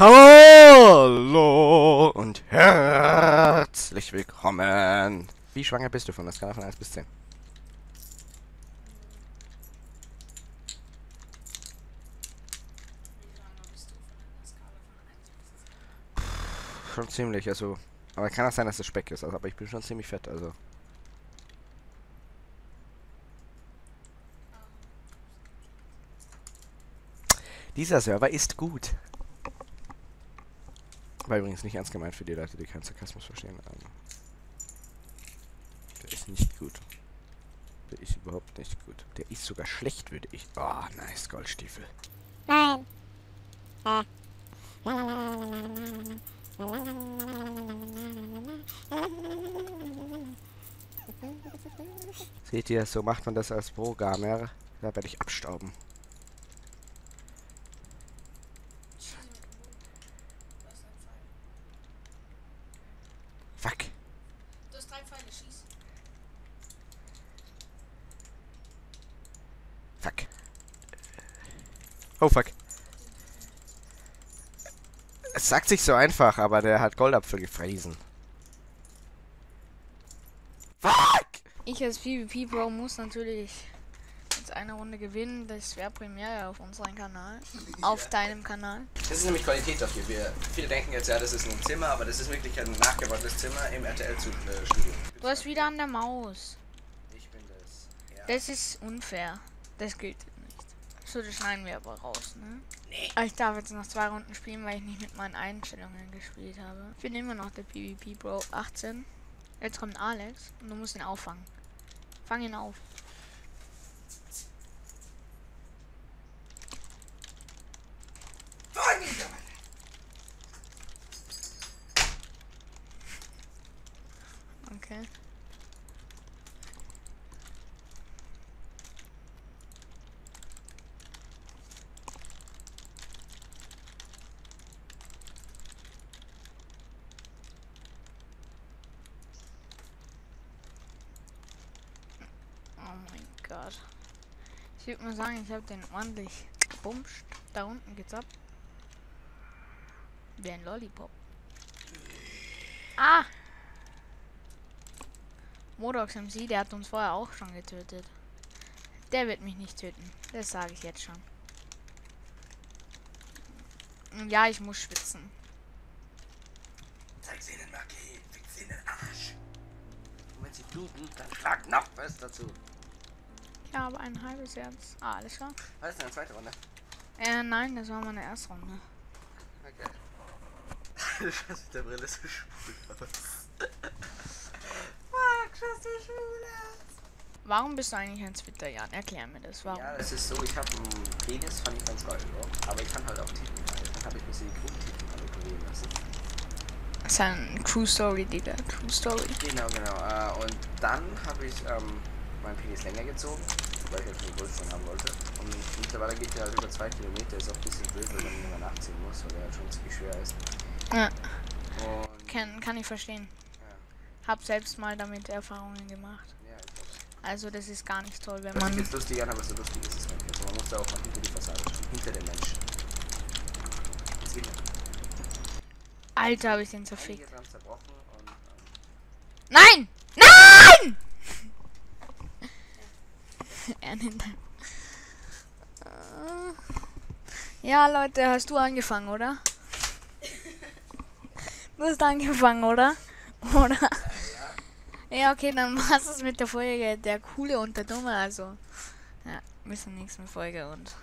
Hallo und herzlich willkommen. Wie schwanger bist du von der Skala von 1 bis 10? Schon ziemlich, also. Aber kann auch sein, dass das Speck ist, also, aber ich bin schon ziemlich fett, also. Dieser Server ist gut. War übrigens nicht ernst gemeint für die Leute, die keinen Sarkasmus verstehen. Der ist nicht gut. Der ist überhaupt nicht gut. Der ist sogar schlecht, würde ich. Oh, nice, Goldstiefel. Nein. Seht ihr, so macht man das als Programmer. Da werde ich abstauben. Fuck. Du hast 3 Pfeile, schieß. Fuck. Oh, fuck. Es sagt sich so einfach, aber der hat Goldapfel gefressen. Fuck! Ich als PvP-Pro muss natürlich jetzt eine Runde gewinnen. Das wäre primär auf unserem Kanal. Auf deinem Kanal. Das ist nämlich Qualität dafür. Viele denken jetzt, ja, das ist ein Zimmer, aber das ist wirklich ein nachgebautes Zimmer im RTL-Studio. Du hast wieder an der Maus. Ich bin das. Ja. Das ist unfair. Das gilt nicht. So, das schneiden wir aber raus, ne? Nee. Aber ich darf jetzt noch 2 Runden spielen, weil ich nicht mit meinen Einstellungen gespielt habe. Ich bin immer noch der PvP Bro 18. Jetzt kommt Alex und du musst ihn auffangen. Fang ihn auf. Okay. Oh mein Gott. Ich würde mal sagen, ich habe den ordentlich gebumscht. Da unten geht's ab. Wie ein Lollipop. Ah! ModoxMC, der hat uns vorher auch schon getötet. Der wird mich nicht töten. Das sage ich jetzt schon. Und ja, ich muss schwitzen. Zeig sie den Marquis, fick sie den Arsch. Und wenn sie bluten, dann frag noch was dazu. Ich habe ein halbes Herz. Ah, alles klar. War das eine zweite Runde? Nein, das war meine erste Runde. Okay. Scheiße, mit der Brille so schwul aus. Warum bist du eigentlich ein Twitter, Jan? Erklär mir das, warum? Ja, das ist so, ich habe einen Penis, fand ich ganz geil, oder? Aber ich kann halt auch Titel rein. Dann habe ich mir so die Gruppentitel manipulieren lassen. Das ist ein True Story, Digga. True Story. Genau, genau. Und dann habe ich meinen Penis länger gezogen, weil ich halt einen Wohlstand haben wollte. Und mittlerweile geht der halt über 2 Kilometer, ist auch ein bisschen blöd, weil man immer nachziehen muss, weil der halt schon ziemlich schwer ist. Ja. Und kann ich verstehen. Hab selbst mal damit Erfahrungen gemacht. Ja, also das ist gar nicht toll, wenn man... Das ist lustig, aber so lustig ist es nicht. Also man muss da auch mal hinter die Fassade stehen, hinter den Menschen. Das geht nicht. Alter, habe ich den zerfickt. Und, nein! Nein! Ja, Leute, hast du angefangen, oder? Du hast angefangen, oder? Oder? Ja, okay, dann war's es mit der Folge. Der coole und der dumme, also. Ja, bis zur nächsten Folge und.